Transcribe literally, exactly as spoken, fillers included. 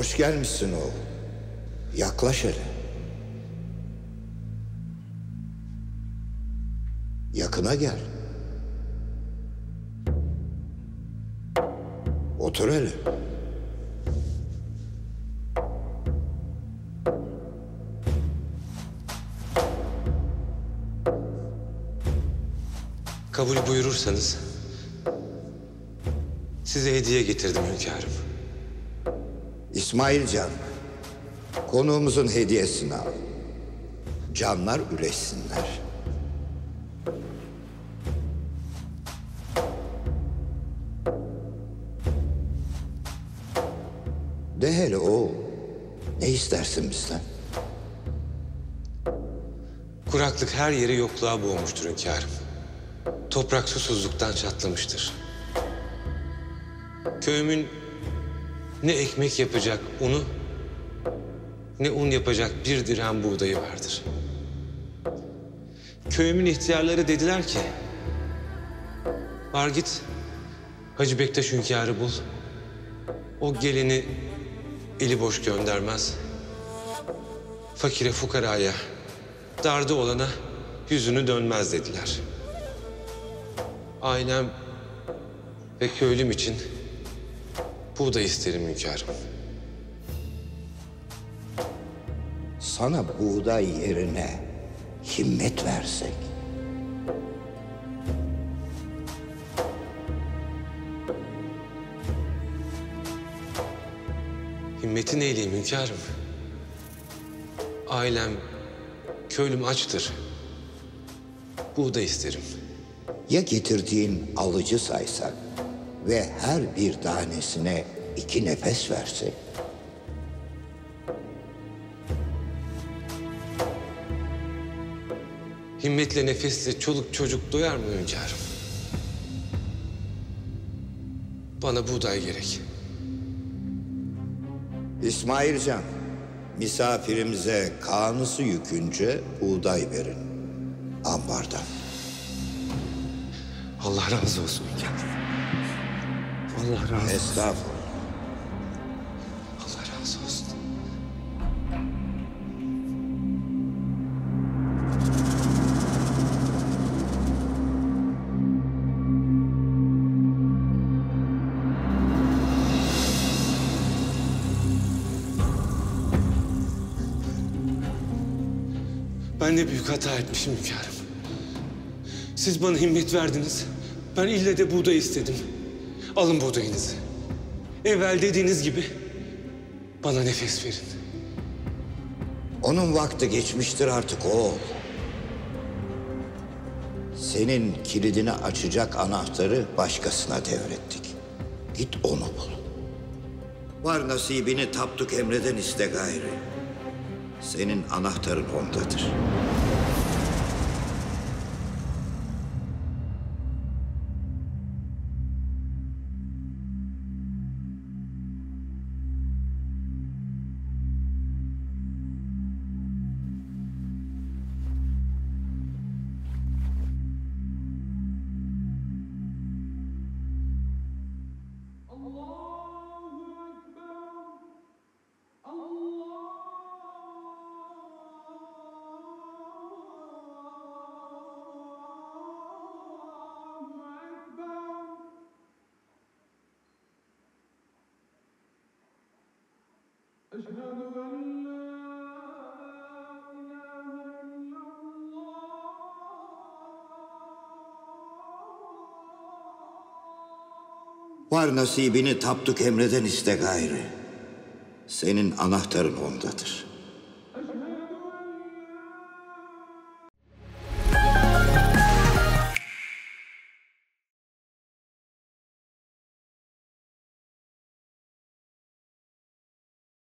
Hoş gelmişsin oğul. Yaklaş hele. Yakına gel. Otur hele. Kabul buyurursanız size hediye getirdim hünkârım. İsmailcan, konuğumuzun hediyesini al. Canlar üreşsinler. De hele oğul, ne istersin bizden? Kuraklık her yeri yokluğa boğmuştur hünkârım. Toprak susuzluktan çatlamıştır. Köyümün ne ekmek yapacak unu, ne un yapacak bir dirhem buğdayı vardır. Köyümün ihtiyarları dediler ki, var git Hacı Bektaş hünkârı bul. O gelini eli boş göndermez. Fakire fukaraya, darda olana yüzünü dönmez dediler. Ailem ve köylüm için buğday isterim hünkârım. Sana buğday yerine himmet versek. Himmeti neyleyim hünkârım? Ailem, köylüm açtır. Buğday isterim. Ya getirdiğin alıcı saysak ve her bir tanesine iki nefes versek? Himmetle nefesle çoluk çocuk doyar mı hünkârım? Bana buğday gerek. İsmailcan, misafirimize kanısı yükünce buğday verin ambardan. Allah razı olsun hünkârım. Allah razı olsun. Estağfurullah. Allah razı olsun. Ben ne büyük hata etmişim hünkârım. Siz bana himmet verdiniz. Ben ille de buğday istedim. Alın buğdayınızı. Evvel dediğiniz gibi bana nefes verin. Onun vakti geçmiştir artık oğul. Senin kilidini açacak anahtarı başkasına devrettik. Git onu bul. Var nasibini Tapduk Emre'den iste gayrı. Senin anahtarın ondadır. Var nasibini Tapduk Emre'den iste gayrı. Senin anahtarın ondadır.